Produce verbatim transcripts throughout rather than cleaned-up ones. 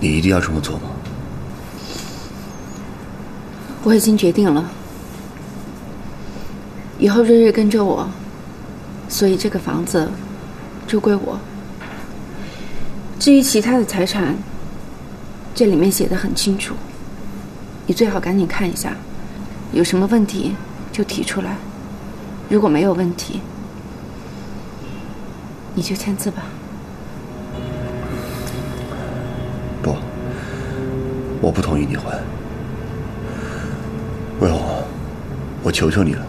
你一定要这么做吗？我已经决定了，以后瑞瑞跟着我，所以这个房子就归我。至于其他的财产，这里面写的很清楚，你最好赶紧看一下，有什么问题就提出来。如果没有问题，你就签字吧。 我不同意你还，魏红，我求求你了，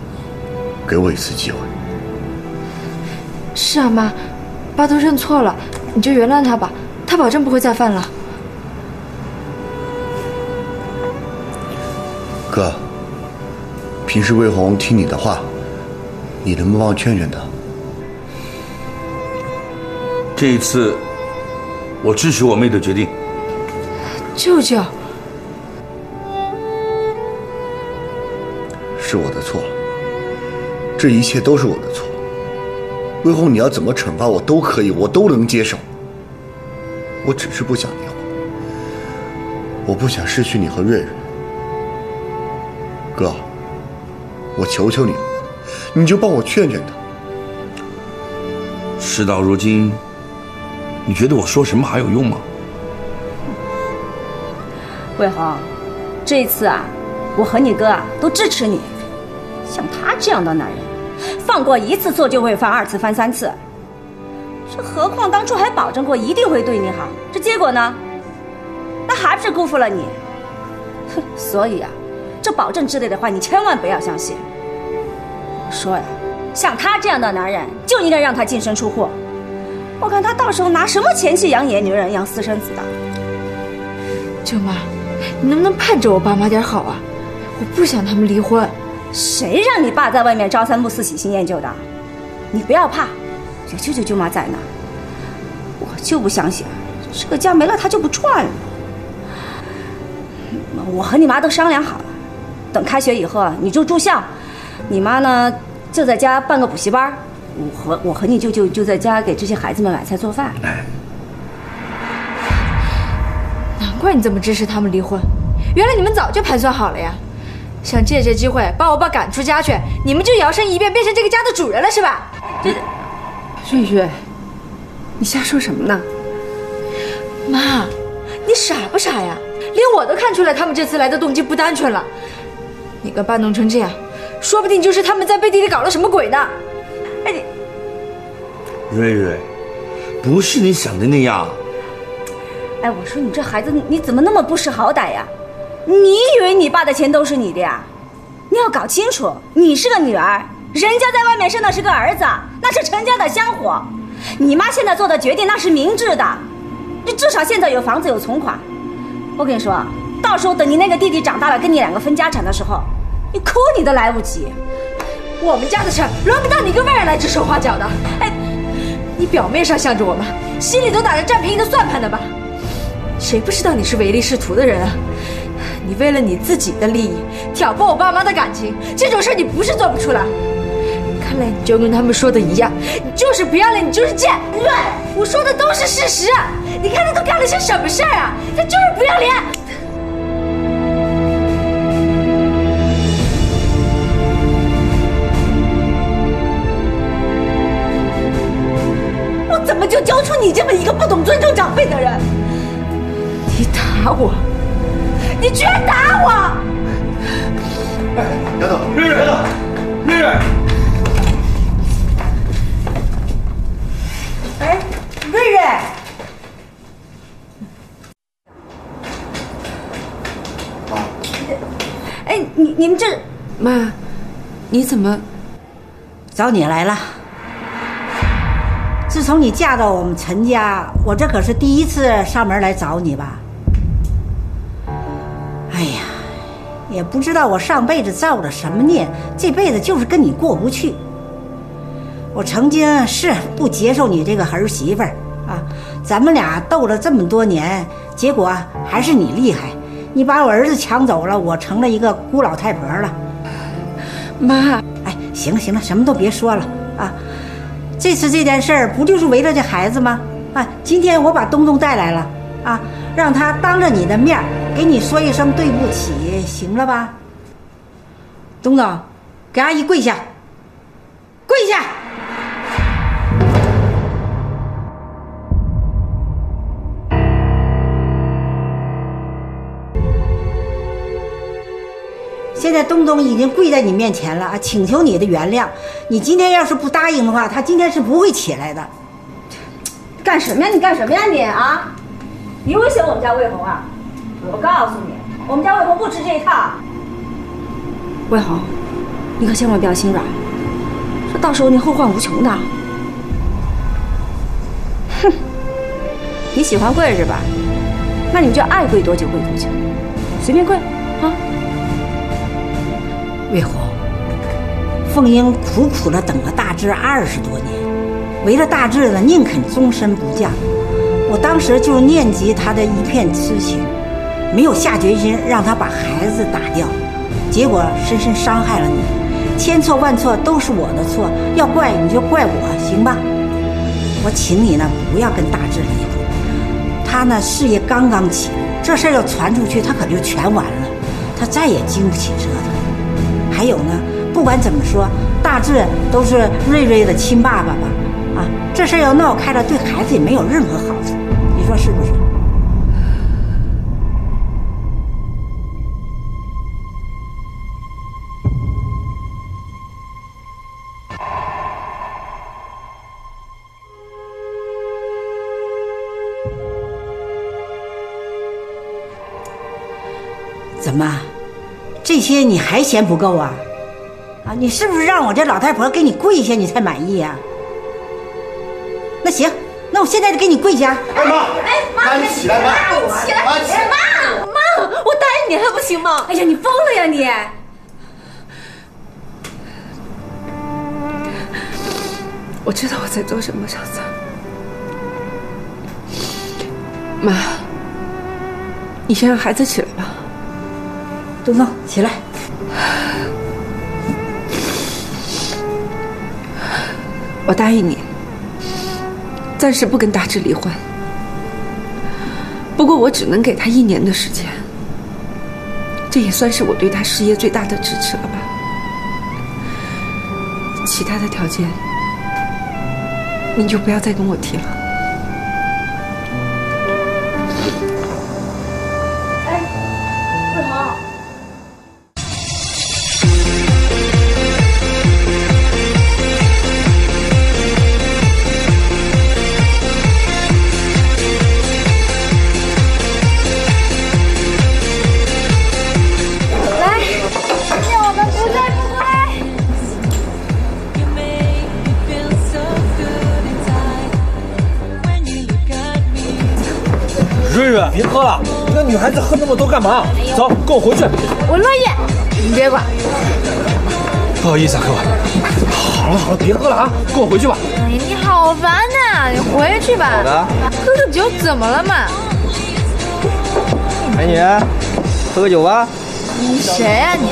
给我一次机会。是啊，妈，爸都认错了，你就原谅他吧，他保证不会再犯了。哥，平时魏红听你的话，你能不能帮我劝劝他？这一次，我支持我妹的决定。舅舅。 是我的错，这一切都是我的错。魏红，你要怎么惩罚我都可以，我都能接受。我只是不想离婚，我不想失去你和瑞瑞。哥，我求求你了，你就帮我劝劝他。事到如今，你觉得我说什么还有用吗？魏红，这一次啊，我和你哥啊都支持你。 像他这样的男人，放过一次错就会犯二次、犯三次，这何况当初还保证过一定会对你好，这结果呢？那还不是辜负了你？哼！所以啊，这保证之类的话你千万不要相信。我说呀，像他这样的男人就应该让他净身出户，我看他到时候拿什么钱去养野女人、养私生子的？舅妈，你能不能盼着我爸妈点好啊？我不想他们离婚。 谁让你爸在外面朝三暮四、喜新厌旧的？你不要怕，有舅舅舅妈在呢。我就不相信这个家没了他就不转了。我和你妈都商量好了，等开学以后啊，你就住校，你妈呢就在家办个补习班，我和我和你舅舅就在家给这些孩子们买菜做饭。难怪你这么支持他们离婚，原来你们早就盘算好了呀。 想借这机会把我爸赶出家去，你们就摇身一变变成这个家的主人了是吧？这，瑞瑞，你瞎说什么呢？妈，你傻不傻呀？连我都看出来他们这次来的动机不单纯了。你跟爸弄成这样，说不定就是他们在背地里搞了什么鬼呢。哎，你，瑞瑞，不是你想的那样。哎，我说你这孩子你怎么那么不识好歹呀？ 你以为你爸的钱都是你的呀？你要搞清楚，你是个女儿，人家在外面生的是个儿子，那是陈家的香火。你妈现在做的决定那是明智的，你至少现在有房子有存款。我跟你说，到时候等你那个弟弟长大了，跟你两个分家产的时候，你哭你都来不及。我们家的事轮不到你一个外人来指手画脚的。哎，你表面上向着我们，心里都打着占便宜的算盘的吧？谁不知道你是唯利是图的人啊？ 你为了你自己的利益挑拨我爸妈的感情，这种事你不是做不出来。看来你就跟他们说的一样，你就是不要脸，你就是贱。对，我说的都是事实。你看他都干了些什么事儿啊？他就是不要脸。我怎么就教出你这么一个不懂尊重长辈的人？你打我！ 你居然打我！哎，丫头，瑞瑞，丫头，瑞瑞，哎，瑞瑞，妈，哎，你你们这……妈，你怎么找你来了？自从你嫁到我们陈家，我这可是第一次上门来找你吧。 哎呀，也不知道我上辈子造了什么孽，这辈子就是跟你过不去。我曾经是不接受你这个儿媳妇儿啊，咱们俩斗了这么多年，结果还是你厉害，你把我儿子抢走了，我成了一个孤老太婆了。妈，哎，行了行了，什么都别说了啊。这次这件事儿不就是为了这孩子吗？啊，今天我把东东带来了啊。让他当着你的面给你说一声对不起，行了吧？东东，给阿姨跪下，跪下！现在东东已经跪在你面前了啊，请求你的原谅。你今天要是不答应的话，他今天是不会起来的。干什么呀？你干什么呀你啊？你威胁我们家魏红啊？我告诉你，我们家魏红不吃这一套。魏红，你可千万不要心软，这到时候你后患无穷的。哼，你喜欢跪是吧？那你们就爱跪多久跪多久，随便跪啊。魏红，凤英苦苦的等了大志二十多年，为了大志呢，宁肯终身不嫁。我当时就是念及他的一片痴情，没有下决心让他把孩子打掉，结果深深伤害了你。千错万错都是我的错，要怪你就怪我，行吧？我请你呢，不要跟大志离婚。他呢，事业刚刚起，这事儿要传出去，他可就全完了，他再也经不起折腾。还有呢，不管怎么说，大志都是瑞瑞的亲爸爸吧？啊，这事要闹开了，对孩子也没有任何好处，你说是不是？怎么？这些你还嫌不够啊？啊，你是不是让我这老太婆给你跪下你才满意呀？那行，那我现在就给你跪下。哎妈！哎妈！你起来！妈！你起来！妈！妈！我答应你还不行吗？哎呀，你疯了呀你！我知道我在做什么，小子。妈，你先让孩子起来吧。东东，起来！我答应你，暂时不跟大志离婚。不过我只能给他一年的时间，这也算是我对他事业最大的支持了吧。其他的条件，你就不要再跟我提了。别喝了，你个女孩子喝那么多干嘛？走，跟我回去。我乐意，你别管。不好意思啊，各位。好了好了，别喝了啊，跟我回去吧。哎，你好烦呐，你回去吧。好的。喝个酒怎么了嘛？美女，喝个酒吧。你谁呀你？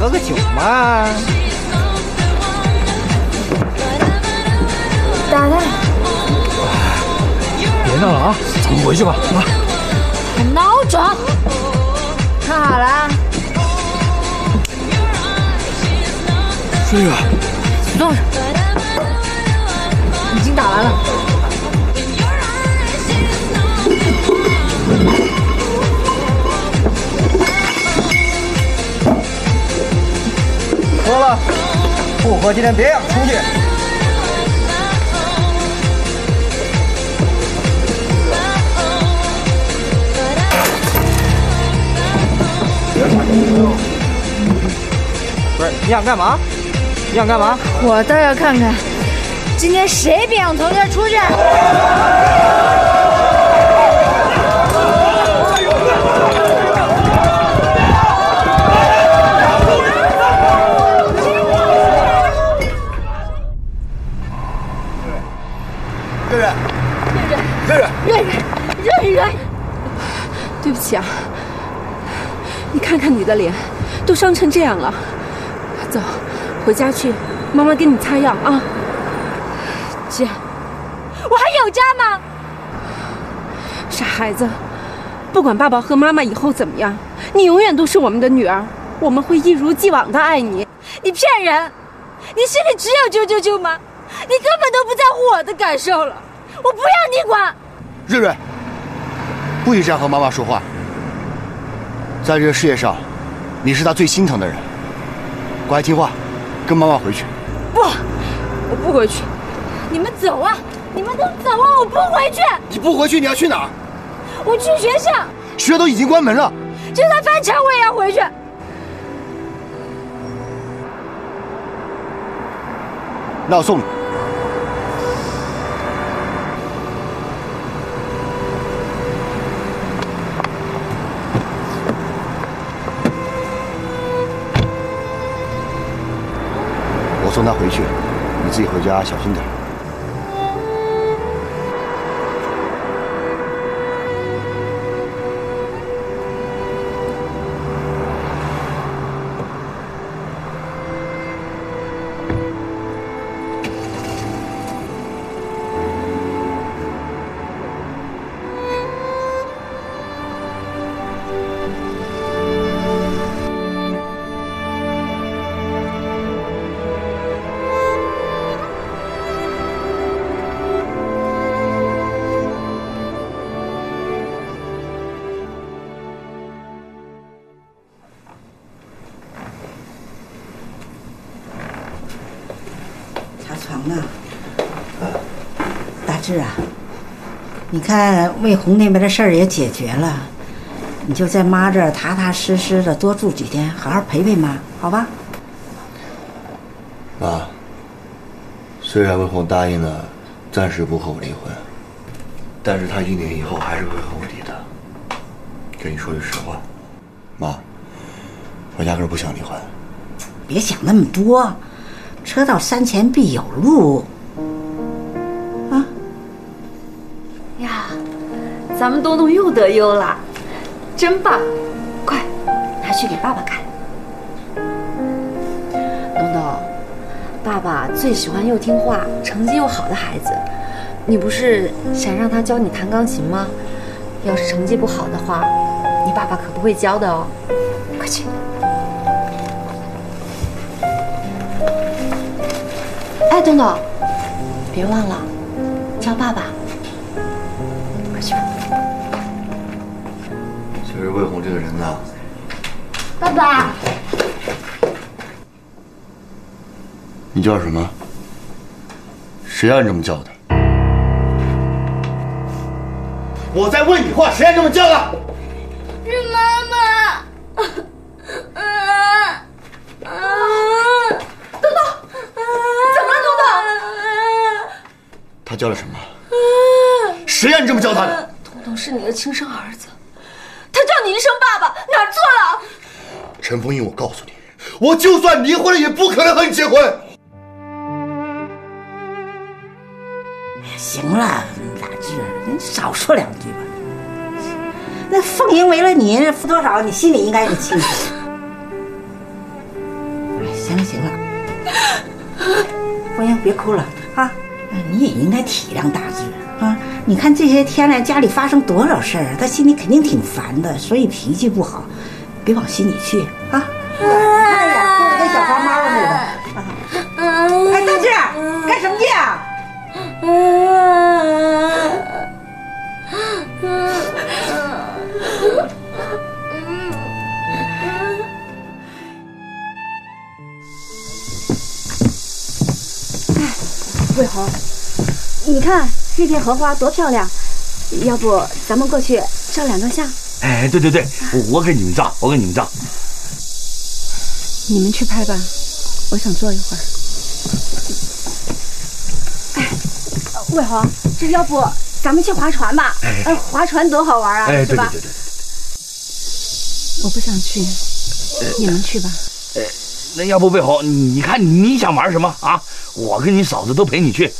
喝个酒嘛。打他。别闹了啊，咱们回去吧，啊。孬种，看好了，瑞瑞，别动手，已经打完了。喝了，不喝今天别想出去。不是你想干嘛？你想干嘛？我倒要看看，今天谁别想从这儿出去！瑞瑞，瑞瑞，瑞瑞，瑞瑞，对不起啊。你看看你的脸，都伤成这样了。走，回家去，妈妈给你擦药啊。姐，我还有家吗？傻孩子，不管爸爸和妈妈以后怎么样，你永远都是我们的女儿，我们会一如既往的爱你。你骗人！你心里只有啾啾啾吗？你根本都不在乎我的感受了。我不要你管。瑞瑞，不许这样和妈妈说话。在这个世界上，你是她最心疼的人。乖乖听话，跟妈妈回去。不，我不回去。你们走啊！你们都走啊！我不回去。你不回去，你要去哪儿？我去学校，学校都已经关门了。就算翻墙，我也要回去。那我送你。我送她回去，你自己回家小心点。 你看魏红那边的事儿也解决了，你就在妈这儿踏踏实实的多住几天，好好陪陪妈，好吧？妈，虽然魏红答应了暂时不和我离婚，但是她一年以后还是会和我离的。跟你说句实话，妈，我压根儿不想离婚。别想那么多，车到山前必有路。 咱们东东又得优了，真棒！快拿去给爸爸看。东东，爸爸最喜欢又听话、成绩又好的孩子。你不是想让他教你弹钢琴吗？要是成绩不好的话，你爸爸可不会教的哦。快去。 哎，东东，别忘了教爸爸。 可是魏红这个人呢，爸爸，你叫什么？谁让你这么叫的？我在问你话，谁让你这么叫的？是妈妈。啊啊！东东，怎么了，东东？他叫了什么？谁让你这么叫他的？东东是你的亲生儿子。 他叫你一声爸爸，哪儿错了？陈枫英，我告诉你，我就算离婚了，也不可能和你结婚。行了，大志，你少说两句吧。那凤英为了你付多少，你心里应该是清楚。哎，行了行了，凤英别哭了啊！你也应该体谅大志。 啊，你看这些天来家里发生多少事儿，他心里肯定挺烦的，所以脾气不好，别往心里去啊。哎呀，哭得跟小花猫似的。啊、哎，大志，干什么去啊？哎，魏红，你看。 那片荷花多漂亮，要不咱们过去照两张相？哎，对对对，我给你们照，我给你们照。你们去拍吧，我想坐一会儿。哎，魏红，这要不咱们去划船吧？哎，呃、划船多好玩啊，哎、是吧？对对对对对。我不想去，你们去吧。哎，那要不魏红，你看你想玩什么啊？我跟你嫂子都陪你去。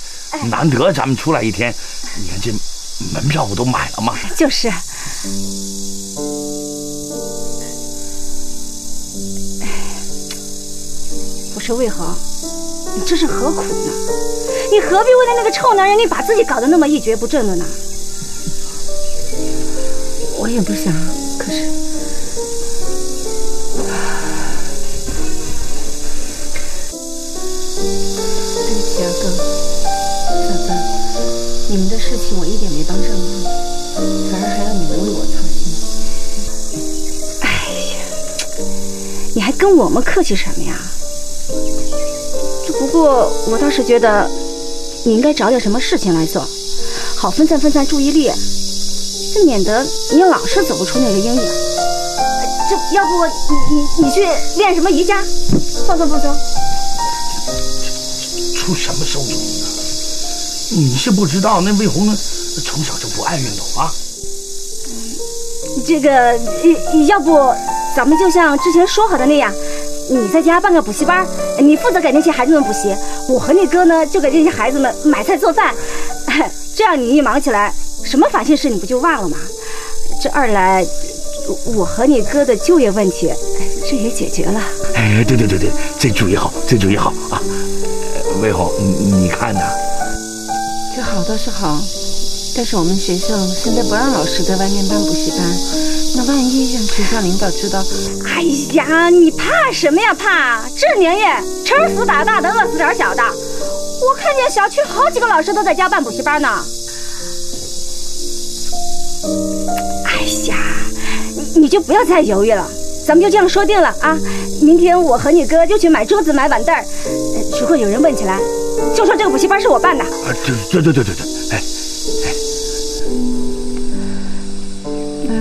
难得咱们出来一天，你看这门票我都买了嘛。就是。哎，我说魏恒，你这是何苦呢？你何必为了那个臭男人，你把自己搞得那么一蹶不振了呢？我也不想，可是对不起啊，哥，小子，你们的事情我一点没帮上忙，反而还要你们为我操心。哎呀，你还跟我们客气什么呀？只不过我倒是觉得，你应该找点什么事情来做，好分散分散注意力。 这免得你又老是走不出那个阴影，这要不你你你去练什么瑜伽，放松放松。出什么馊主意啊？你是不知道，那魏红呢，从小就不爱运动啊。嗯，这个要不咱们就像之前说好的那样，你在家办个补习班，你负责给那些孩子们补习，我和你哥呢就给这些孩子们买菜做饭，这样你一忙起来。 什么烦心事你不就忘了吗？这二来，我和你哥的就业问题，这也解决了。哎，对对对对，这主意好，这主意好啊！魏红，你你看呢？这好倒是好，但是我们学校现在不让老师在外面办补习班，那万一让学校领导知道……哎呀，你怕什么呀？怕这年夜撑死胆大的，饿死点小的。我看见小区好几个老师都在家办补习班呢。 哎呀，你就不要再犹豫了，咱们就这样说定了啊！明天我和你哥就去买桌子、买板凳儿。如果有人问起来，就说这个补习班是我办的。啊，对对对对对，哎哎。那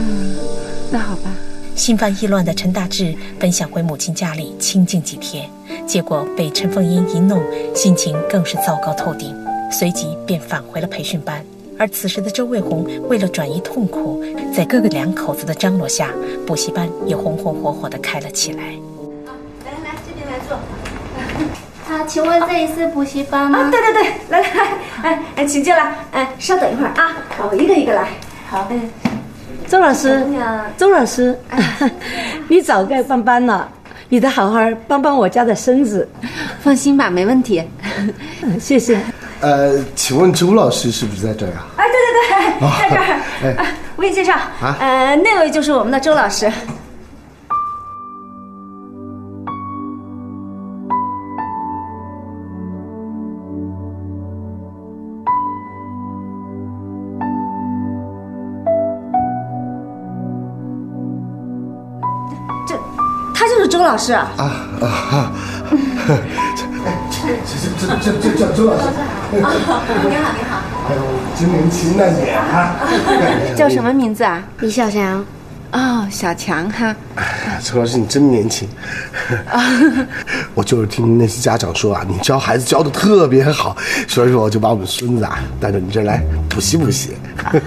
那好吧。心烦意乱的陈大志本想回母亲家里清静几天，结果被陈凤英一弄，心情更是糟糕透顶，随即便返回了培训班。 而此时的周卫红为了转移痛苦，在哥哥两口子的张罗下，补习班也红红火火地开了起来。来来来，这边来坐。啊，请问这一次补习班吗？啊，对对对，来来来，哎哎，请进来。哎，稍等一会儿啊，我一个一个来。好，嗯，周老师，周老师，你早该搬班了，你得好好帮帮我家的孙子。放心吧，没问题。谢谢。 呃，请问周老师是不是在这儿啊？哎，对对对，在这儿。哎、啊，我给你介绍啊，呃，那位就是我们的周老师。这，他就是周老师啊！啊啊哈！这这这这周老师。 你好，你好，你好！哎呦，真年轻呢你啊！叫什么名字啊？李小强。哦，小强哈。周老师，你真年轻。我就是听那些家长说啊，你教孩子教的特别好，所以说我就把我们孙子啊带到你这儿来补习补习。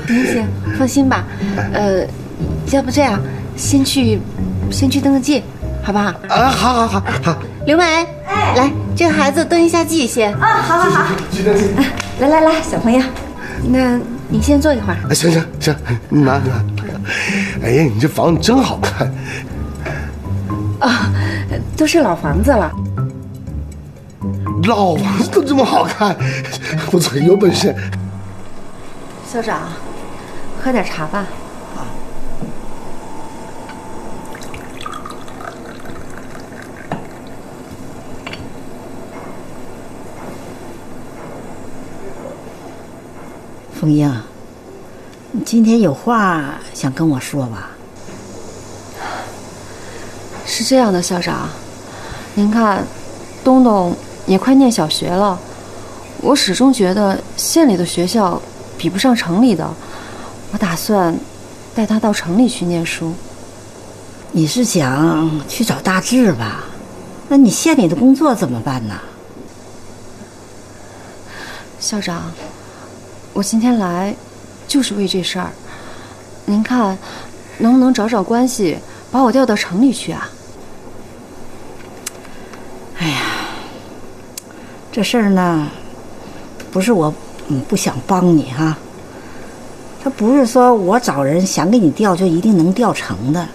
行行，放心吧。呃，要不这样，先去，先去登个记，好不好？啊，好好好好。刘梅，哎，来。 这个孩子登一下记先啊，好好好，来来来，小朋友，那你先坐一会儿。行行行，你拿拿。哎呀，你这房子真好看啊，都是老房子了。老房子都这么好看，不错，有本事。校长，喝点茶吧。 凤英，你今天有话想跟我说吧？是这样的，校长，您看，东东也快念小学了，我始终觉得县里的学校比不上城里的，我打算带他到城里去念书。你是想去找大志吧？那你县里的工作怎么办呢？校长。 我今天来，就是为这事儿。您看，能不能找找关系，把我调到城里去啊？哎呀，这事儿呢，不是我嗯不想帮你哈、啊。他不是说我找人想给你调就一定能调成的，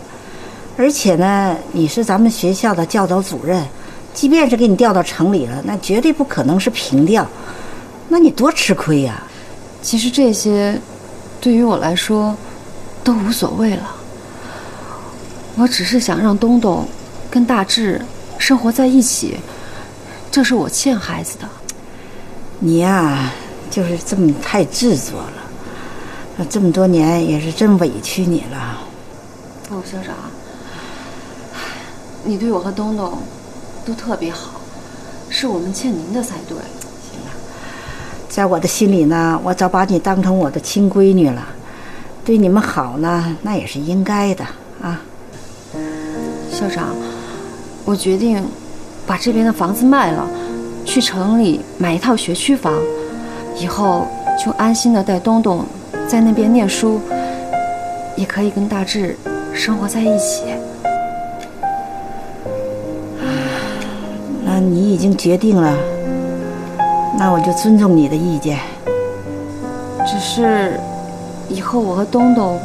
而且呢，你是咱们学校的教导主任，即便是给你调到城里了，那绝对不可能是平调，那你多吃亏呀、啊！ 其实这些，对于我来说，都无所谓了。我只是想让东东跟大志生活在一起，这是我欠孩子的。你呀、啊，就是这么太执着了，这么多年也是真委屈你了。陆校长，你对我和东东都特别好，是我们欠您的才对。行了，在我的心里呢，我早把你当成我的亲闺女了，对你们好呢，那也是应该的啊。校长，我决定把这边的房子卖了，去城里买一套学区房，以后就安心的带东东在那边念书，也可以跟大志生活在一起。那你已经决定了，那我就尊重你的意见。只是以后我和东东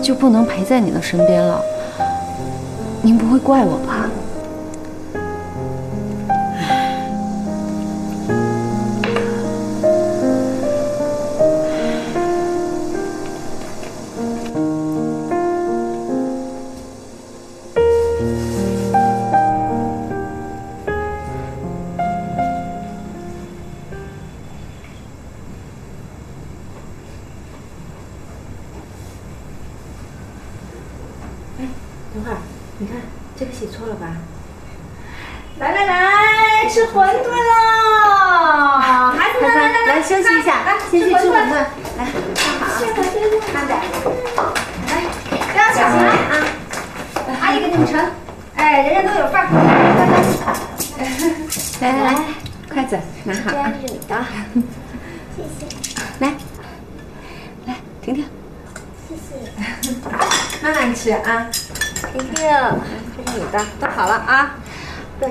就不能陪在你的身边了。您不会怪我吧？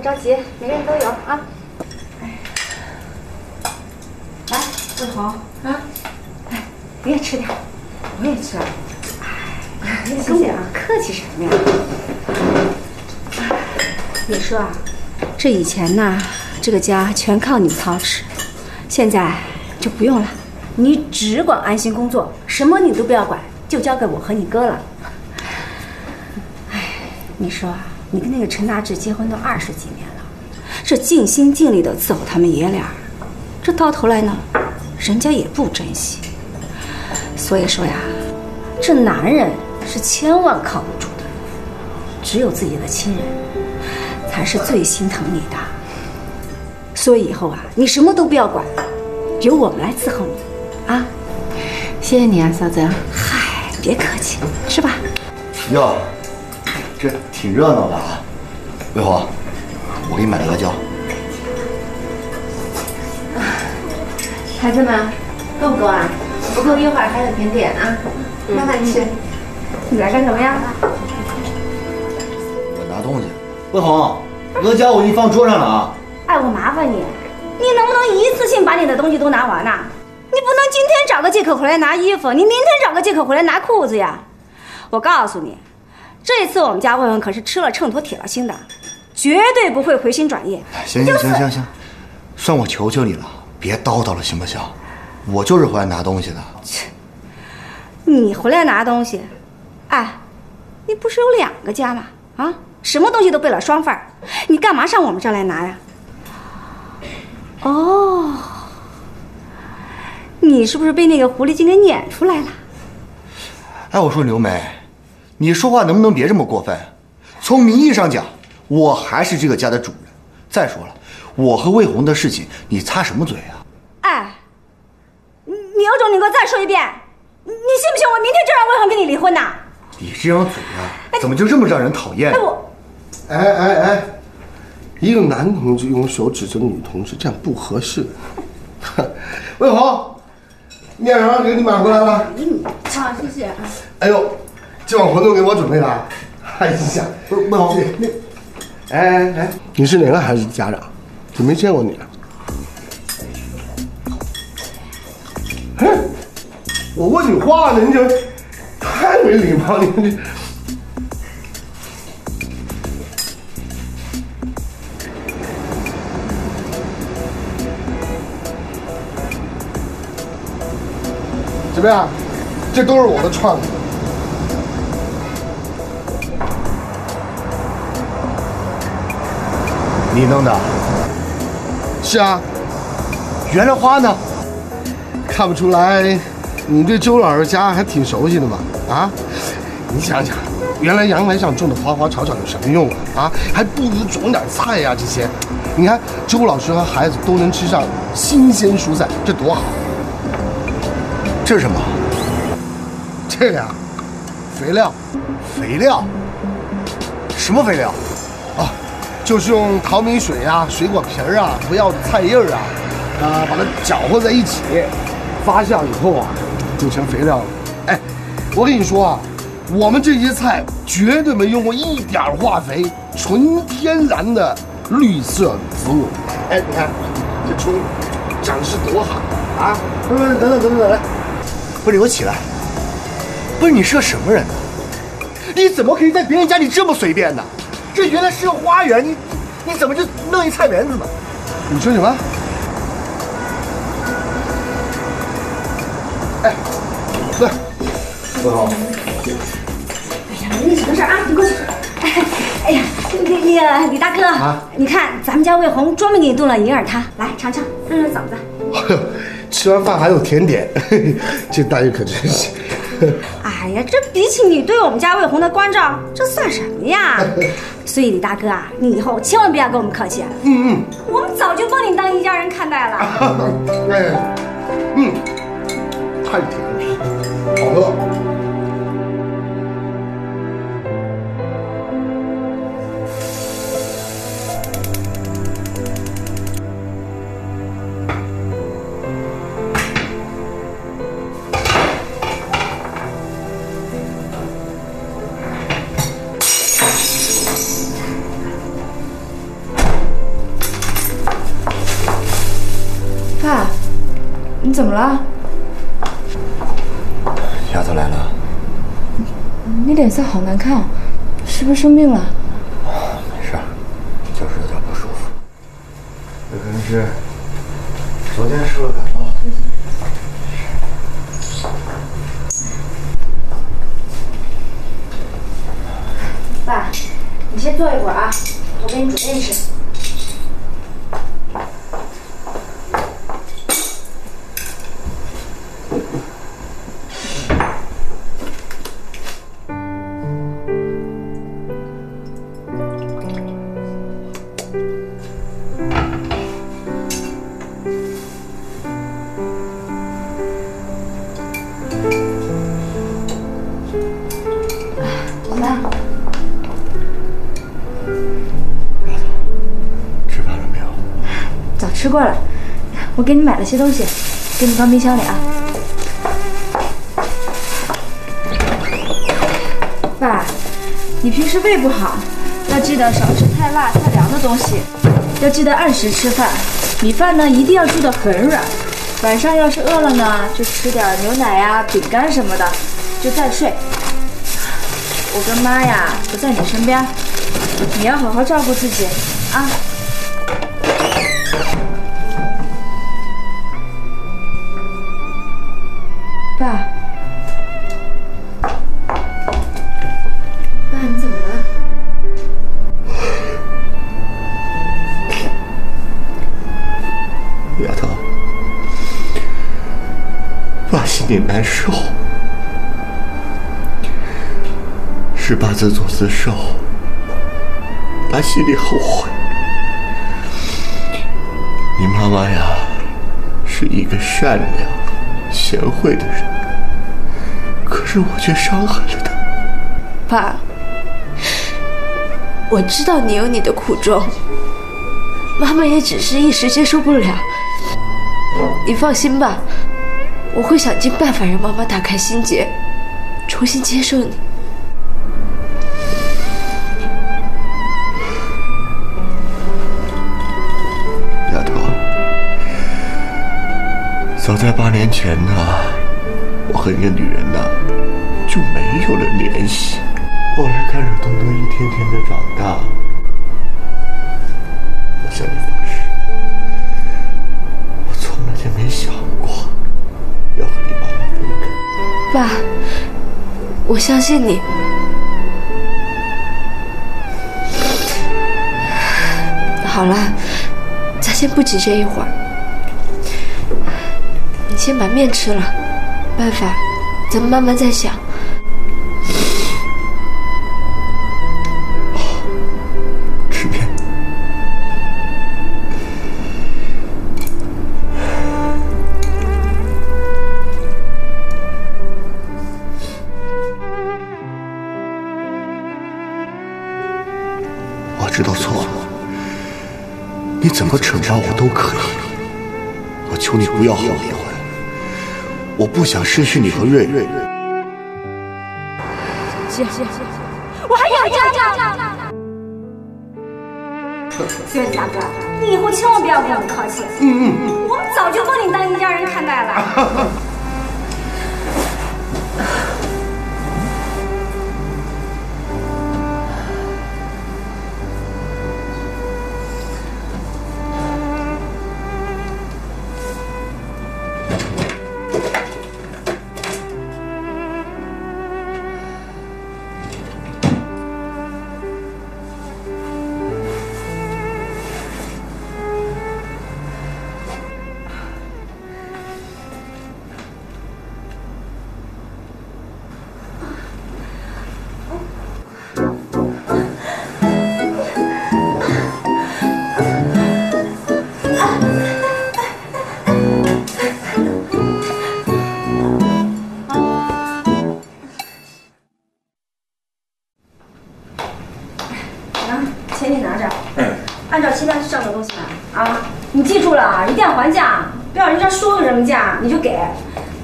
着急，每个人都有啊。来，志宏啊，哎，你也吃点，我也吃。哎，谢谢啊，客气什么呀？你说啊，这以前呢，这个家全靠你操持，现在就不用了，你只管安心工作，什么你都不要管，就交给我和你哥了。哎，你说啊。你跟那个陈大志结婚都二十几年了，这尽心尽力的伺候他们爷俩，这到头来呢，人家也不珍惜。所以说呀，这男人是千万靠不住的，只有自己的亲人才是最心疼你的。所以以后啊，你什么都不要管，由我们来伺候你啊！谢谢你啊，嫂子。嗨，别客气，是吧？哟。这挺热闹的啊，魏红，我给你买了辣椒。孩子们，够不够啊？不够一会儿还有甜点啊，慢慢吃。你来干什么呀？我拿东西。魏红，辣椒我给你放桌上了啊。哎，我麻烦你，你能不能一次性把你的东西都拿完呐？你不能今天找个借口回来拿衣服，你明天找个借口回来拿裤子呀？我告诉你。这一次我们家问问可是吃了秤砣铁了心的，绝对不会回心转意。行行行行行，算我求求你了，别叨叨了行不行？我就是回来拿东西的。你回来拿东西，哎，你不是有两个家吗？啊，什么东西都备了双份儿，你干嘛上我们这儿来拿呀？哦，你是不是被那个狐狸精给撵出来了？哎，我说刘梅。你说话能不能别这么过分？从名义上讲，我还是这个家的主人。再说了，我和魏红的事情，你擦什么嘴啊？哎，你你有种你给我再说一遍，你信不信我明天就让魏红跟你离婚呐？你这张嘴啊，怎么就这么让人讨厌？哎我，哎哎哎，一个男同志用手指着女同志，这样不合适。魏红，面条给你买回来了。啊，谢谢。哎呦。今晚馄饨给我准备的，哎呀，不是孟红，你，哎哎哎，你是哪个孩子的家长？我没见过你。哎，我问你话呢，你这太没礼貌，你这。怎么样？这都是我的创意。你弄的？是啊。原来花呢？看不出来，你对周老师家还挺熟悉的嘛？啊？你想想，原来阳台上种的花花草草有什么用啊？啊，还不如种点菜呀、啊、这些。你看周老师和孩子都能吃上新鲜蔬菜，这多好！这是什么？这个呀，肥料。肥料？什么肥料？ 就是用淘米水啊、水果皮儿啊、不要的菜叶儿啊，啊，把它搅和在一起，发酵以后啊，就成肥料了。哎，我跟你说啊，我们这些菜绝对没用过一点化肥，纯天然的绿色植物。哎，你看这葱长得是多好啊！等等等等等等，不是你给我起来！不是你是个什么人呢？你怎么可以在别人家里这么随便呢？ 这原来是个花园，你你怎么就弄一菜园子呢？你说什么？哎，对，文豪。哎呀，没你什么事啊？你过去。哎，哎呀，那个李大哥，啊、你看咱们家魏红专门给你炖了银耳汤，来尝尝，润润嗓子。哎呦，吃完饭还有甜点，呵呵这待遇可真是。 哎呀，这比起你对我们家魏红的关照，这算什么呀？所以李大哥啊，你以后千万不要跟我们客气。嗯嗯，我们早就把你当一家人看待了。哎，嗯，太甜了，好喝。怎么了？丫头来了。你脸色好难看，是不是生病了？啊，没事，就是有点不舒服。有可能是昨天受了感冒。爸，你先坐一会儿啊，我给你煮面吃。 吃过了，我给你买了些东西，给你放冰箱里啊。爸，你平时胃不好，要记得少吃太辣、太凉的东西，要记得按时吃饭。米饭呢，一定要煮得很软。晚上要是饿了呢，就吃点牛奶呀、饼干什么的，就再睡。我跟妈呀不在你身边，你要好好照顾自己啊。 爸，爸，你怎么了？丫头，爸心里难受，是爸自作自受，爸心里后悔。你妈妈呀，是一个善良、贤惠的人。 可是我却伤害了他，爸。我知道你有你的苦衷，妈妈也只是一时接受不了。你放心吧，我会想尽办法让妈妈打开心结，重新接受你。丫头，早在八年前呢。 我和一个女人呢，就没有了联系。后来看着东东一天天的长大，我向你发誓，我从来就没想过要和你妈妈分开。爸，我相信你。好了，咱先不急这一会儿，你先把面吃了，办法咱们慢慢再想。 知道错了，你怎么惩罚我都可以。我求你不要和我离婚，我不想失去你和瑞瑞。姐，我还想这样。瑞子大哥，你以后千万不要跟我们靠近。嗯嗯我们早就把你当一家人看待了。你就给，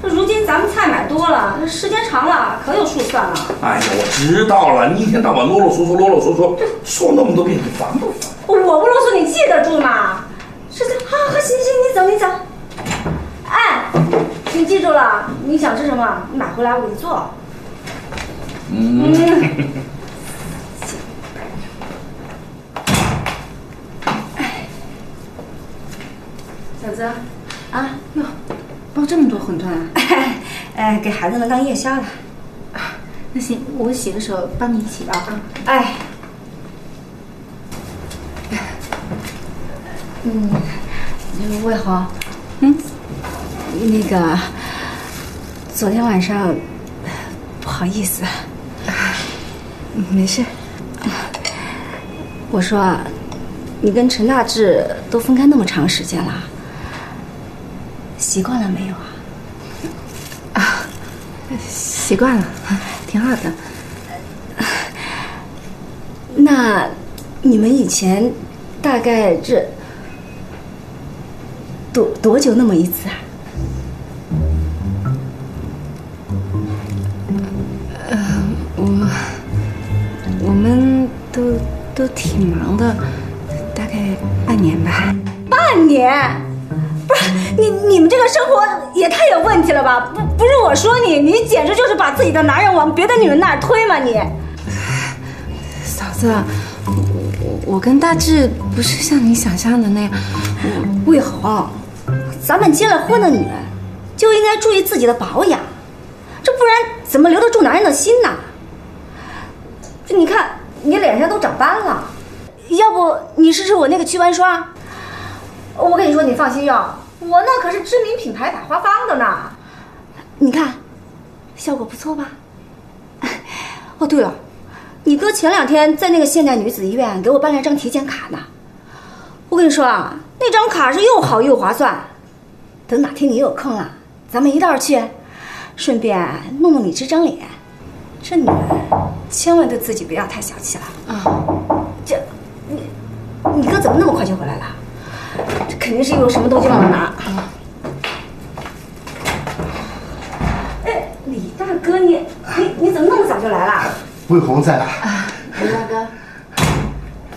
如今咱们菜买多了，时间长了可有数算了。哎呀，我知道了，你一天到晚啰啰嗦嗦，啰啰嗦嗦，说那么多遍，你烦不烦？我不啰嗦，你记得住吗？这这，好，好，行行，你走，你走。哎，你记住了，你想吃什么，你买回来我给你做。嗯。嗯 哎，给孩子们当夜宵了。啊，那行，我洗的时候帮你一起吧。啊，哎，嗯，那个魏红，嗯，那个昨天晚上不好意思，没事。我说啊，你跟陈大志都分开那么长时间了，习惯了没有啊？ 习惯了，挺好的。那你们以前大概这多多久那么一次啊？呃，我们我们都都挺忙的，大概半年吧。半年。 不是你，你们这个生活也太有问题了吧？不，不是我说你，你简直就是把自己的男人往别的女人那儿推嘛！你，嫂子，我我跟大志不是像你想象的那样。魏红，咱们结了婚的女人就应该注意自己的保养，这不然怎么留得住男人的心呢？这你看，你脸上都长斑了，要不你试试我那个祛斑霜？ 我跟你说，你放心用，我那可是知名品牌百花方的呢。你看，效果不错吧？哦，对了，你哥前两天在那个现代女子医院给我办了张体检卡呢。我跟你说啊，那张卡是又好又划算。等哪天你有空了，咱们一道去，顺便弄弄你这张脸。这女人千万对自己不要太小气了啊！这，你，你哥怎么那么快就回来了？ 这肯定是有什么东西忘了拿。哎，李大哥，你你你怎么那么早就来了？魏红在哪？李大哥，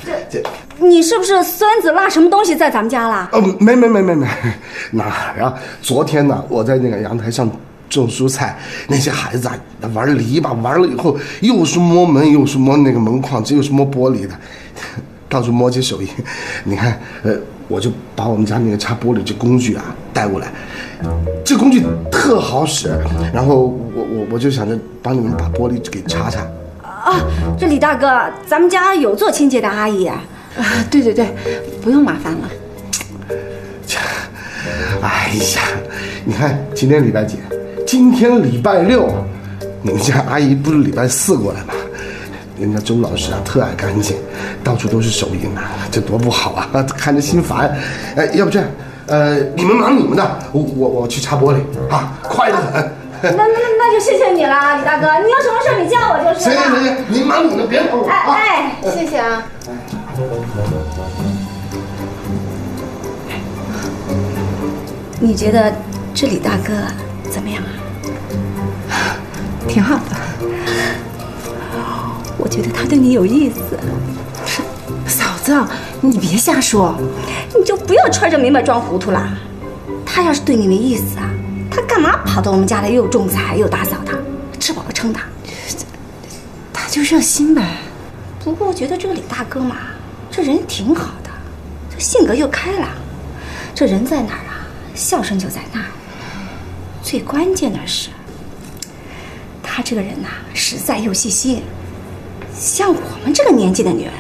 这这，你是不是酸子落什么东西在咱们家了？哦，没没没没没，哪儿啊？昨天呢，我在那个阳台上种蔬菜，那些孩子啊玩篱笆，玩了以后又是摸门，又是摸那个门框，这又是摸玻璃的。 到处摸起手艺，你看，呃，我就把我们家那个擦玻璃这工具啊带过来，这工具特好使。然后我我我就想着帮你们把玻璃给擦擦。啊，这李大哥，咱们家有做清洁的阿姨啊。啊，对对对，不用麻烦了。哎呀，你看今天礼拜几？今天礼拜六。你们家阿姨不是礼拜四过来吗？人家周老师啊，特爱干净，到处都是手印啊，这多不好啊，看着心烦。哎，要不这样，呃，你们忙你们的，我我我去擦玻璃啊，快得很。那那那就谢谢你啦，李大哥，你有什么事你叫我就是。行行行，你忙你的，别忙我。哎哎，谢谢啊。你觉得这李大哥怎么样啊？ 挺好的，我觉得他对你有意思。嫂子，你别瞎说，你就不要揣着明白装糊涂啦。他要是对你没意思啊，他干嘛跑到我们家来又仲裁又打扫他，吃饱了撑的？他就热心呗。不过我觉得这个李大哥嘛，这人挺好的，这性格又开朗，这人在哪儿啊，笑声就在那儿。最关键的是。 他这个人呐、啊，实在又细心。像我们这个年纪的女人，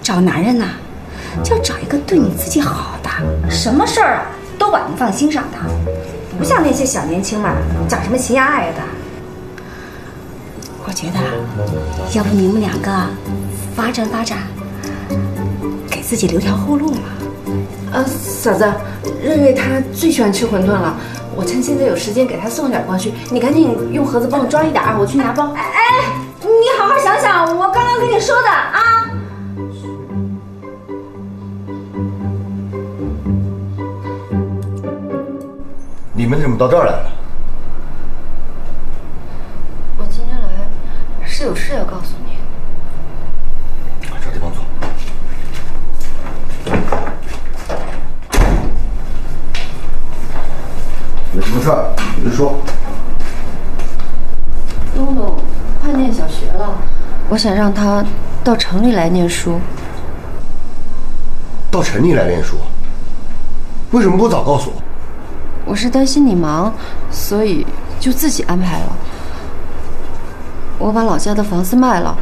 找男人呐、啊，就要找一个对你自己好的，什么事儿啊都把你放心上的，不像那些小年轻嘛，长什么心眼爱的。我觉得，要不你们两个发展发展，给自己留条后路嘛。啊，嫂子，瑞瑞他最喜欢吃馄饨了。 我趁现在有时间给他送点过去，你赶紧用盒子帮我装一点啊，我去拿包。哎哎，你好好想想我刚刚跟你说的啊。你们怎么到这儿来了？我今天来是有事要告诉你。找地方坐。 有什么事儿你就说。东东快念小学了，我想让他到城里来念书。到城里来念书？为什么不早告诉我？我是担心你忙，所以就自己安排了。我把老家的房子卖了，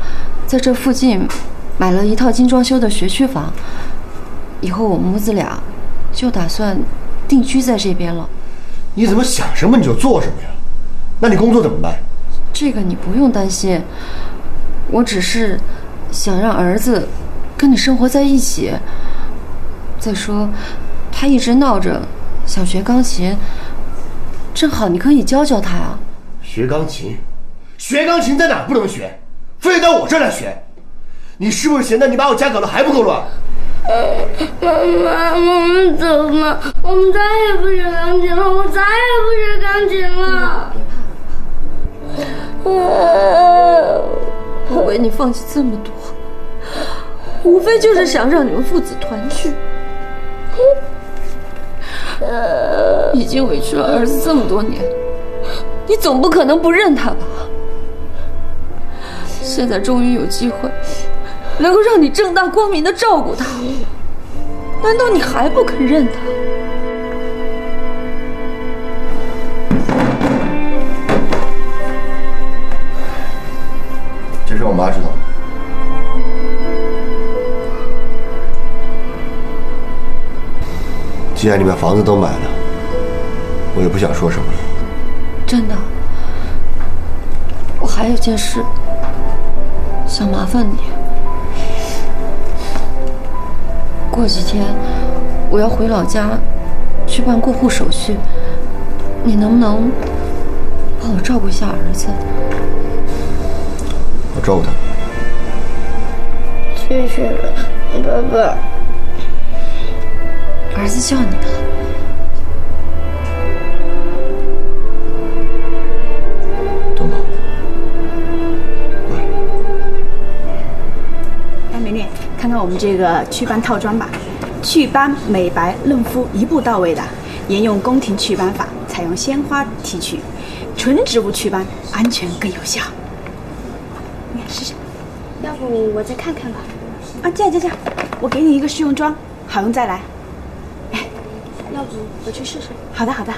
在这附近买了一套精装修的学区房，以后我母子俩就打算定居在这边了。 你怎么想什么你就做什么呀？那你工作怎么办？这个你不用担心，我只是想让儿子跟你生活在一起。再说，他一直闹着想学钢琴，正好你可以教教他啊。学钢琴？学钢琴在哪儿不能学？非得到我这儿来学？你是不是嫌得你把我家搞得还不够乱？ 妈妈，我们走吧，我们再也不学钢琴了，我再也不学钢琴了。我为你放弃这么多，无非就是想让你们父子团聚。已经委屈了儿子这么多年，你总不可能不认他吧？现在终于有机会。 能够让你正大光明的照顾他，难道你还不肯认他？这事我妈知道了。既然你把房子都买了，我也不想说什么了。真的，我还有件事想麻烦你。 过几天我要回老家去办过户手续，你能不能帮我照顾一下儿子？我照顾他。谢谢了，爸爸。儿子叫你了。 看看我们这个祛斑套装吧，祛斑美白润肤一步到位的，沿用宫廷祛斑法，采用鲜花提取，纯植物祛斑，安全更有效。你看试试，要不我再看看吧。啊，这样这样，我给你一个试用装，好用再来。哎，要不我去试试。好的好的。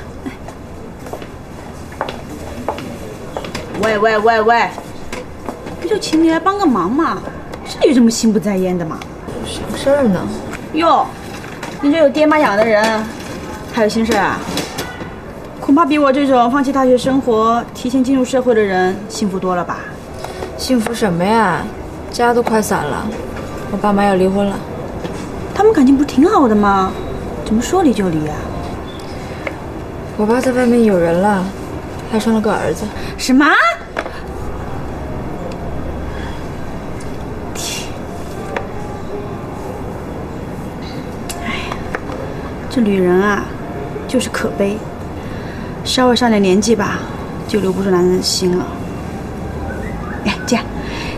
喂喂喂喂，不就请你来帮个忙嘛。 这有什么心不在焉的嘛？有什么事儿呢？哟，您这有爹妈养的人，还有心事啊？恐怕比我这种放弃大学生活、提前进入社会的人幸福多了吧？幸福什么呀？家都快散了，我爸妈要离婚了。他们感情不是挺好的吗？怎么说离就离啊？我爸在外面有人了，还生了个儿子。什么？ 这女人啊，就是可悲。稍微上点年纪吧，就留不住男人的心了。哎，这样，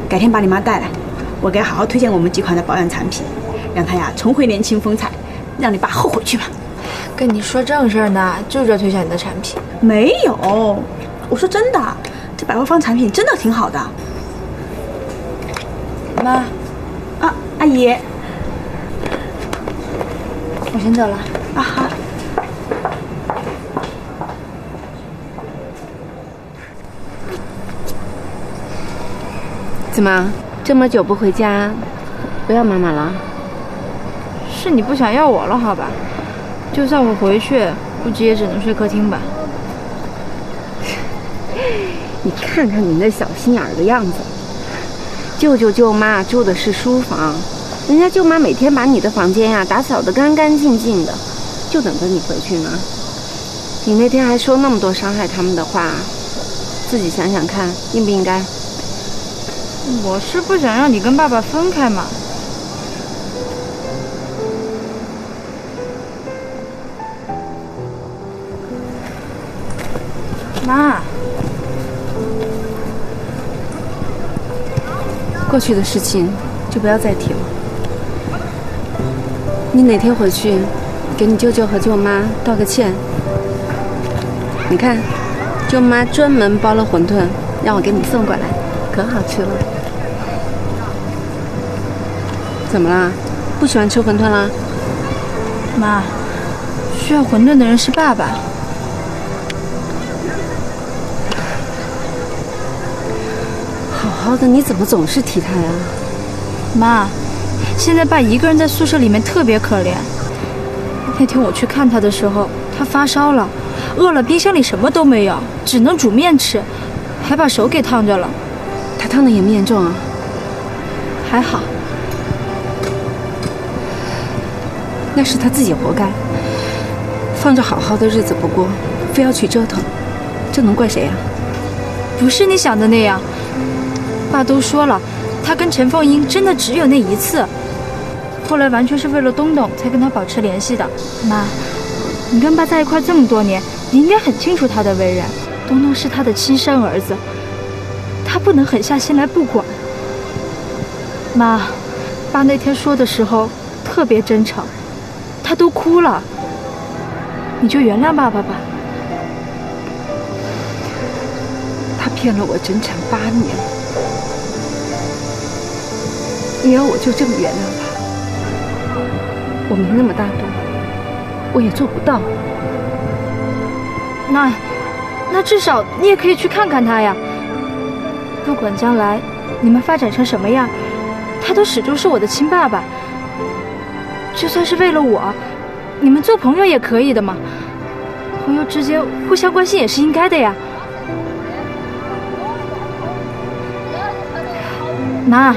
改天把你妈带来，我给她好好推荐我们几款的保养产品，让她呀重回年轻风采，让你爸后悔去吧。跟你说正事儿呢，就是要推销你的产品。没有，我说真的，这百惠坊产品真的挺好的。妈，啊，阿姨，我先走了。 啊哈！怎么这么久不回家？不要妈妈了？是你不想要我了，好吧？就算我回去，估计也只能睡客厅吧。你看看你那小心眼儿的样子！舅舅舅妈住的是书房，人家舅妈每天把你的房间呀、啊、打扫得干干净净的。 就等着你回去呢。你那天还说那么多伤害他们的话，自己想想看，应不应该？我是不想让你跟爸爸分开嘛。妈，过去的事情就不要再提了。你哪天回去？ 给你舅舅和舅妈道个歉。你看，舅妈专门包了馄饨，让我给你送过来，可好吃了。怎么啦？不喜欢吃馄饨啦？妈，需要馄饨的人是爸爸。好好的，你怎么总是提他呀？妈，现在爸一个人在宿舍里面特别可怜。 那天我去看他的时候，他发烧了，饿了，冰箱里什么都没有，只能煮面吃，还把手给烫着了。他烫的严不严重啊？还好，那是他自己活该。放着好好的日子不过，非要去折腾，这能怪谁呀？不是你想的那样。爸都说了，他跟陈凤英真的只有那一次。 后来完全是为了东东才跟他保持联系的。妈，你跟爸在一块这么多年，你应该很清楚他的为人。东东是他的亲生儿子，他不能狠下心来不管。妈，爸那天说的时候特别真诚，他都哭了。你就原谅爸爸吧。他骗了我整整八年，你要我就这么原谅他？ 我没那么大度，我也做不到。那，那至少你也可以去看看他呀。不管将来你们发展成什么样，他都始终是我的亲爸爸。就算是为了我，你们做朋友也可以的嘛。朋友之间互相关心也是应该的呀。妈，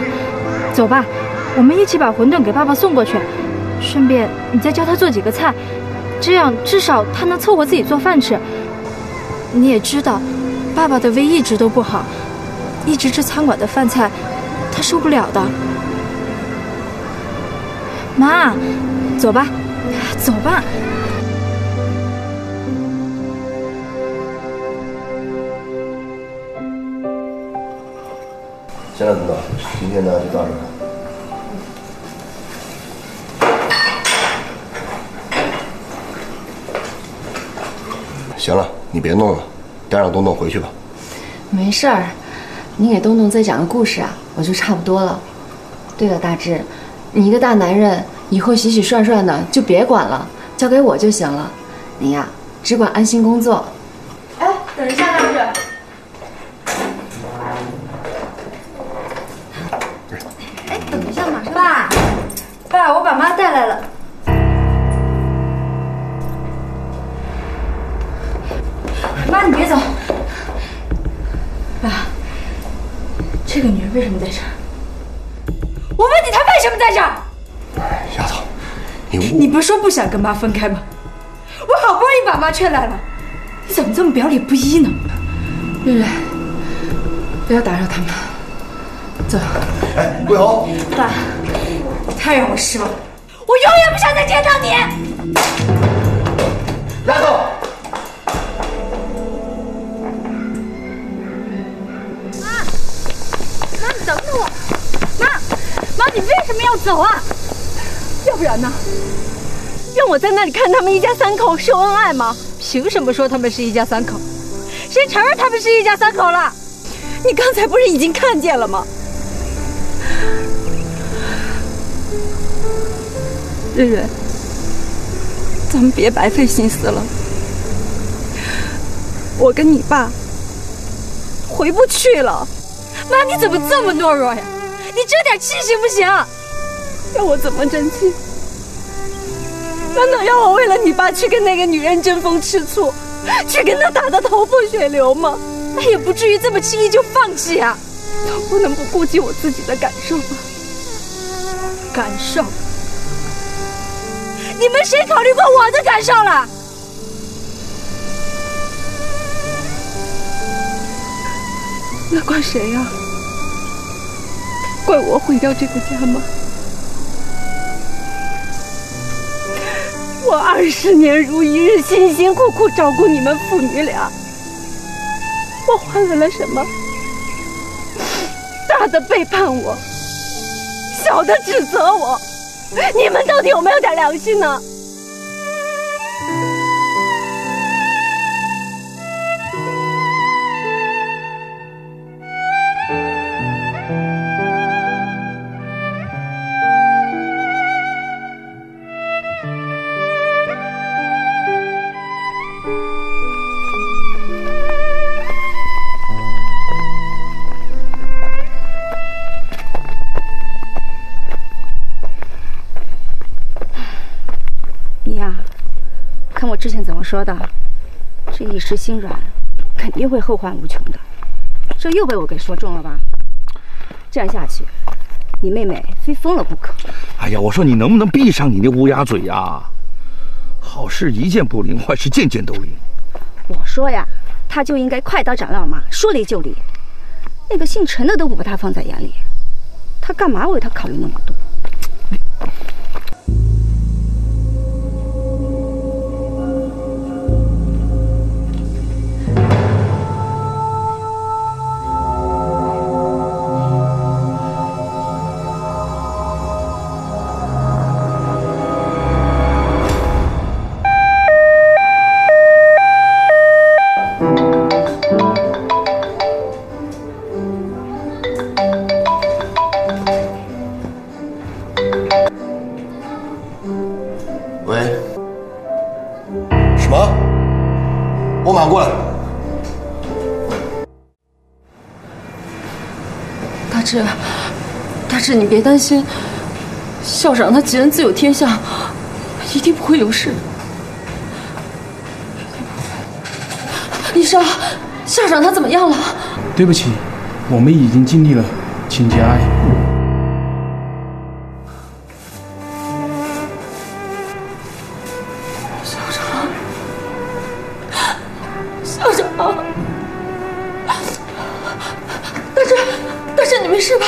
走吧，我们一起把馄饨给爸爸送过去。 顺便，你再教他做几个菜，这样至少他能凑合自己做饭吃。你也知道，爸爸的胃一直都不好，一直吃餐馆的饭菜，他受不了的。妈，走吧，走吧。 行了，董总，今天呢就到这儿。 行了，你别弄了，该让东东回去吧。没事儿，你给东东再讲个故事啊，我就差不多了。对了，大志，你一个大男人，以后洗洗涮涮的就别管了，交给我就行了。你呀，只管安心工作。哎，等一下，大志。哎，等一下，马上。爸，爸，我把妈带来了。为什么在这儿？我问你，他为什么在这儿？丫头，你你不是说不想跟妈分开吗？我好不容易把妈劝来了，你怎么这么表里不一呢？瑞瑞，不要打扰他们，走。哎，桂红，爸，你太让我失望了，我永远不想再见到你。丫头。 等等我，妈，妈，你为什么要走啊？要不然呢？让我在那里看他们一家三口秀恩爱吗？凭什么说他们是一家三口？谁承认他们是一家三口了？你刚才不是已经看见了吗？瑞瑞，咱们别白费心思了。我跟你爸回不去了。 妈，你怎么这么懦弱呀？你争点气行不行？要我怎么争气？难道要我为了你爸去跟那个女人争风吃醋，去跟他打得头破血流吗？那也不至于这么轻易就放弃啊！我不能不顾及我自己的感受吗？感受？你们谁考虑过我的感受了？ 那怪谁呀？怪我毁掉这个家吗？我二十年如一日，辛辛苦苦照顾你们父女俩，我换来了什么？大的背叛我，小的指责我，你们到底有没有点良心呢？ 之前怎么说的？这一时心软，肯定会后患无穷的。这又被我给说中了吧？这样下去，你妹妹非疯了不可。哎呀，我说你能不能闭上你那乌鸦嘴呀？好事一件不灵，坏事件件都灵。我说呀，他就应该快刀斩乱麻，说离就离。那个姓陈的都不把他放在眼里，他干嘛为他考虑那么多？ 是你别担心，校长他吉恩自有天相，一定不会有事。丽莎，校长他怎么样了？对不起，我们已经尽力了，请节哀。校长，校长，但是但是你没事吧？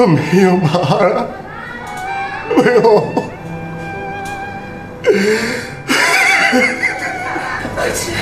我没有妈了，没有。而且，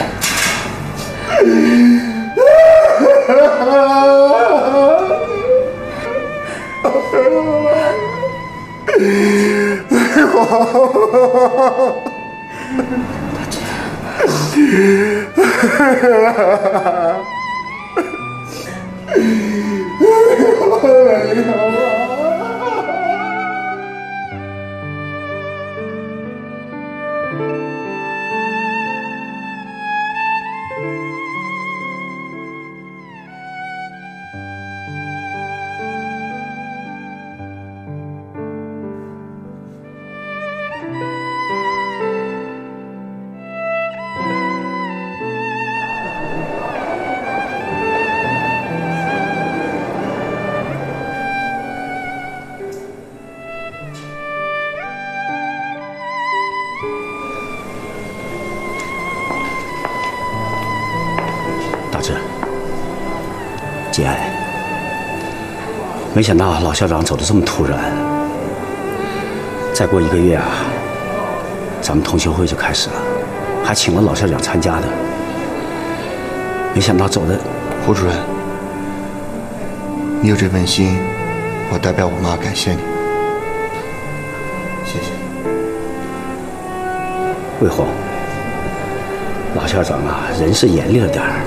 没想到老校长走得这么突然，再过一个月啊，咱们同学会就开始了，还请了老校长参加的。没想到走的，胡主任，你有这份心，我代表我妈感谢你，谢谢。魏红，老校长啊，人是严厉了点儿，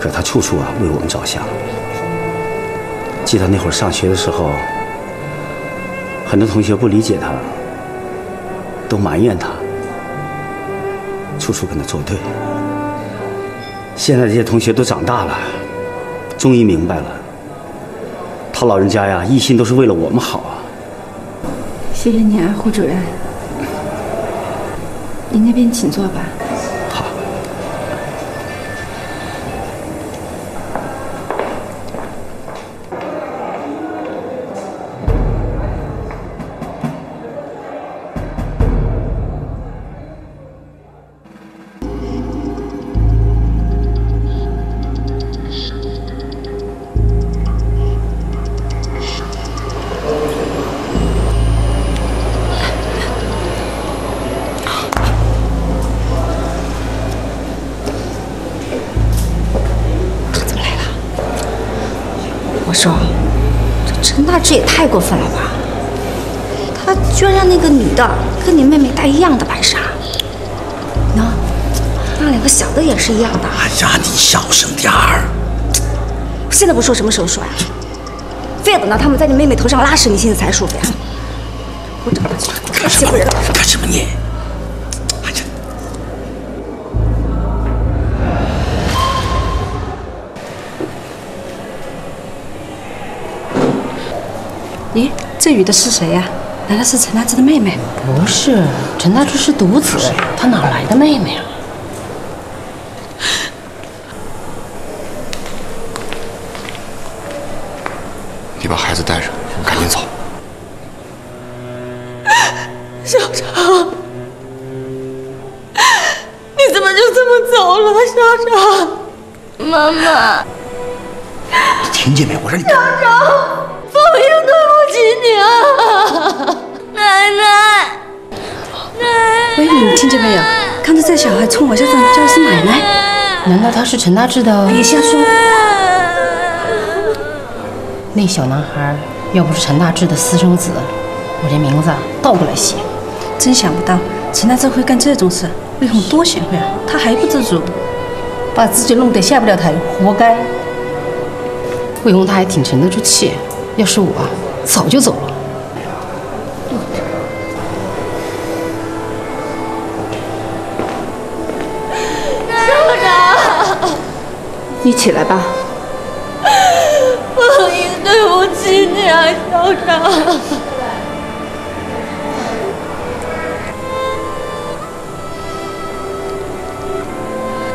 可他处处啊为我们着想。 记得那会儿上学的时候，很多同学不理解他，都埋怨他，处处跟他作对。现在这些同学都长大了，终于明白了，他老人家呀，一心都是为了我们好啊。谢谢你啊，胡主任。您那边请坐吧。好。说，这陈大志也太过分了吧！他居然让那个女的跟你妹妹戴一样的白纱，喏，那两个小的也是一样的。哎呀，你小声点儿！现在不说什么时候说呀？非要等到他们在你妹妹头上拉屎，你现在才说呗？我找他去，太欺负人了！干什么你？ 咦，这女的是谁呀、啊？难道是陈大志的妹妹？不是，陈大志是独子，他哪来的妹妹啊？你把孩子带上，赶紧走。校长，你怎么就这么走了，校长？妈妈，你听见没？我让你。校长。 我又对不起你啊，奶奶！喂，你们听见没有？刚才这小孩冲我校长叫一声奶奶，难道他是陈大志的？别瞎说！那小男孩要不是陈大志的私生子，我这名字倒过来写。真想不到陈大志会干这种事，魏红多贤惠啊！他还不知足，把自己弄得下不了台，活该。魏红他还挺沉得住气。 要是我，早就走了。校长，你起来吧。不好意思，对不起你啊，校长。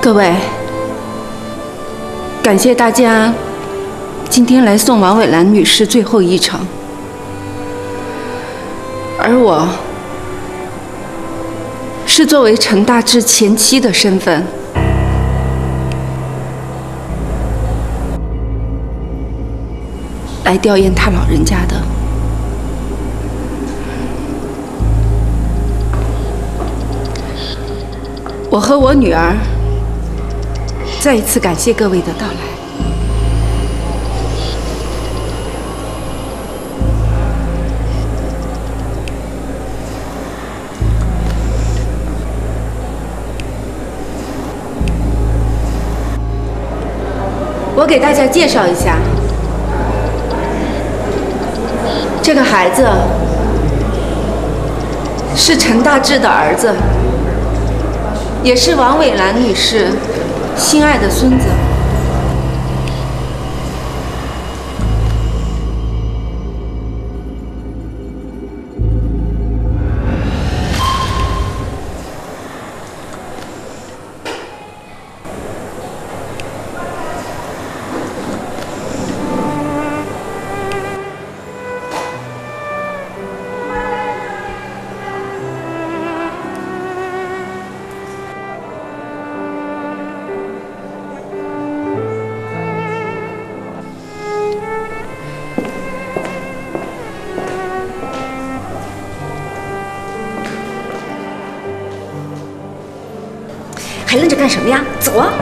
各位，感谢大家。 今天来送王伟兰女士最后一程，而我是作为陈大志前妻的身份，来吊唁他老人家的。我和我女儿再一次感谢各位的到来。我给大家介绍一下，这个孩子是陈大志的儿子，也是王伟兰女士心爱的孙子。 还愣着干什么呀？走啊！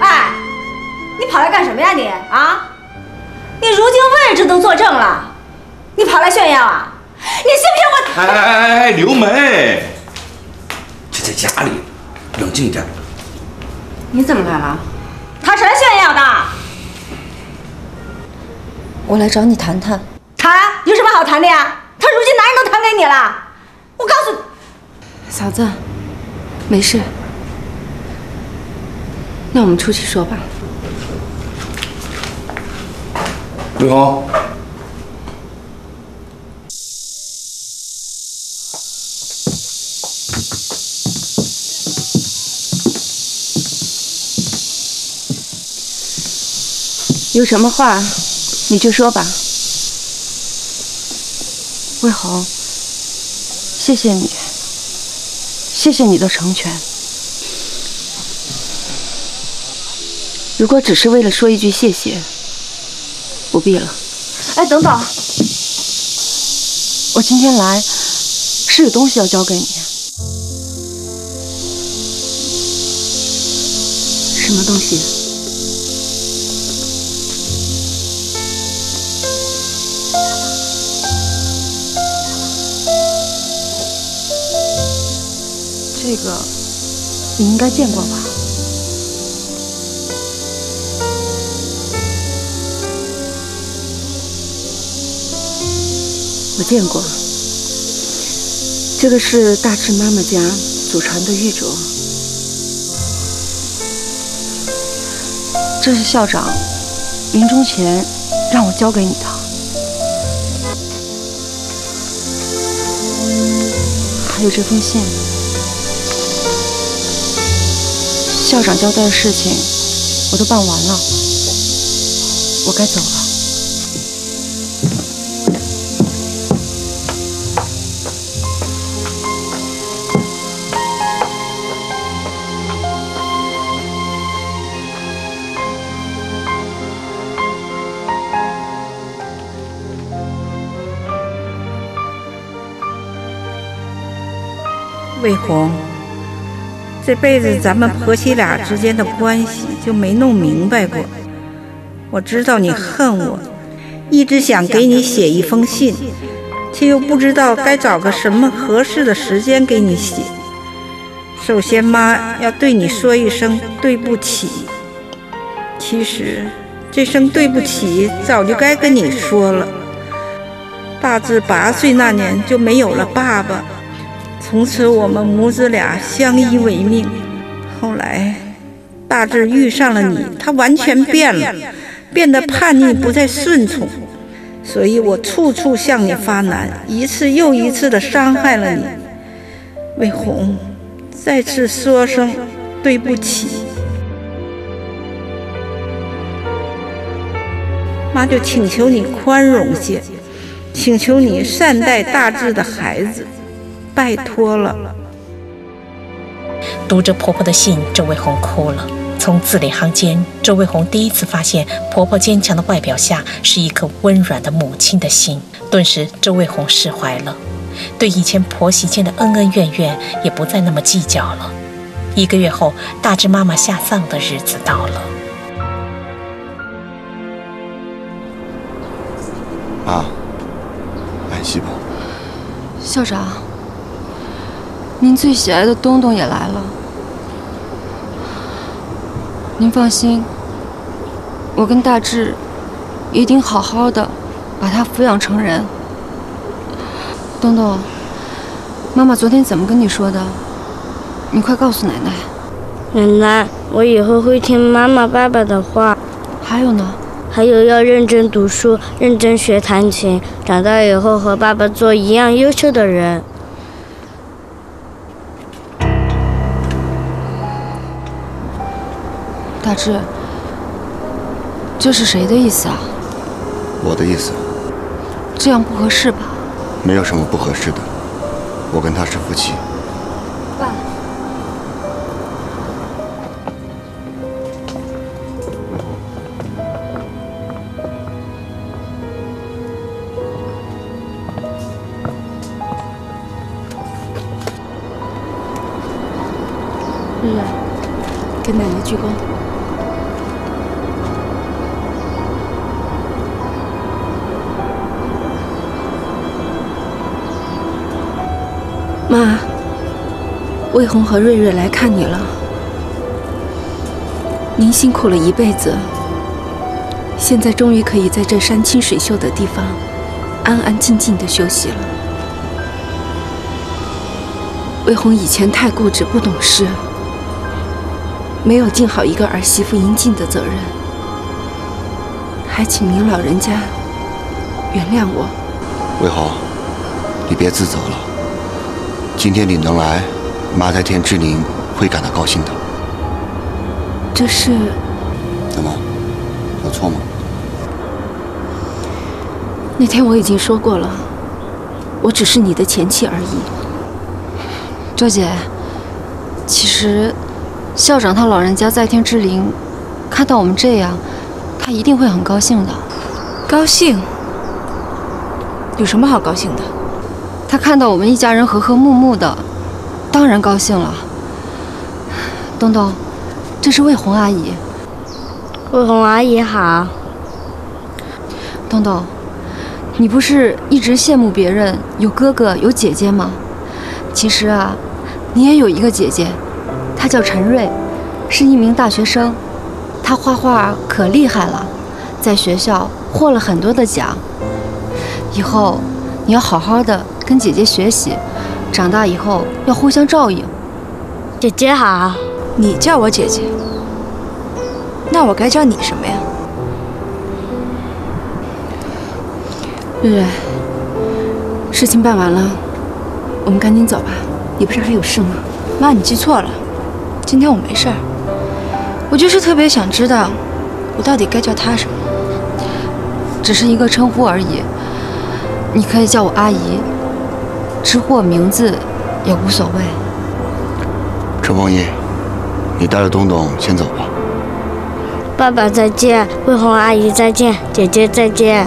哎，你跑来干什么呀你？啊！你如今位置都坐正了，你跑来炫耀啊？你信不信我？哎哎哎哎！刘梅。 在家里，冷静一点。你怎么来了？他谁炫耀的？我来找你谈谈。谈？有什么好谈的呀？他如今男人都谈给你了。我告诉你，嫂子，没事。那我们出去说吧。刘红，有什么话你就说吧，魏红，谢谢你，谢谢你的成全。如果只是为了说一句谢谢，不必了。哎，等等，我今天来是有东西要交给你。什么东西？ 这个你应该见过吧？我见过。这个是大志妈妈家祖传的玉镯，这是校长临终前让我交给你的，还有这封信。 校长交代的事情我都办完了，我该走了。魏红。 这辈子咱们婆媳俩之间的关系就没弄明白过。我知道你恨我，一直想给你写一封信，却又不知道该找个什么合适的时间给你写。首先，妈要对你说一声对不起。其实，这声对不起早就该跟你说了。大志八岁那年就没有了爸爸。 从此我们母子俩相依为命。后来，大志遇上了你，他完全变了，变得叛逆，不再顺从。所以我处处向你发难，一次又一次的伤害了你。魏红，再次说声对不起。妈就请求你宽容些，请求你善待大志的孩子。 拜托了！读着婆婆的信，周卫红哭了。从字里行间，周卫红第一次发现，婆婆坚强的外表下是一颗温软的母亲的心。顿时，周卫红释怀了，对以前婆媳间的恩恩怨怨也不再那么计较了。一个月后，大志妈妈下葬的日子到了。啊，安息吧。校长，您最喜爱的东东也来了。您放心，我跟大志一定好好的把他抚养成人。东东，妈妈昨天怎么跟你说的？你快告诉奶奶。奶奶，我以后会听妈妈、爸爸的话。还有呢？ 还有要认真读书，认真学弹琴，长大以后和爸爸做一样优秀的人。大志，这是谁的意思啊？我的意思。这样不合适吧？没有什么不合适的，我跟他是夫妻。爸。 给奶奶鞠躬。妈，魏红和瑞瑞来看你了。您辛苦了一辈子，现在终于可以在这山清水秀的地方安安静静的休息了。魏红以前太固执，不懂事。 没有尽好一个儿媳妇应尽的责任，还请您老人家原谅我。魏红，你别自责了。今天你能来，妈在天之灵会感到高兴的。这是？怎么？有错吗？那天我已经说过了，我只是你的前妻而已。周姐，其实。 校长他老人家在天之灵，看到我们这样，他一定会很高兴的。高兴？有什么好高兴的？他看到我们一家人和和睦睦的，当然高兴了。东东，这是魏红阿姨。魏红阿姨好。东东，你不是一直羡慕别人有哥哥有姐姐吗？其实啊，你也有一个姐姐。 他叫陈瑞，是一名大学生，他画画可厉害了，在学校获了很多的奖。以后你要好好的跟姐姐学习，长大以后要互相照应。姐姐好，你叫我姐姐，那我该叫你什么呀？瑞瑞，事情办完了，我们赶紧走吧，你不是还有事吗？妈，你记错了。 今天我没事儿，我就是特别想知道，我到底该叫她什么，只是一个称呼而已。你可以叫我阿姨，直呼我名字也无所谓。陈凤仪，你带着东东先走吧。爸爸再见，魏红阿姨再见，姐姐再见。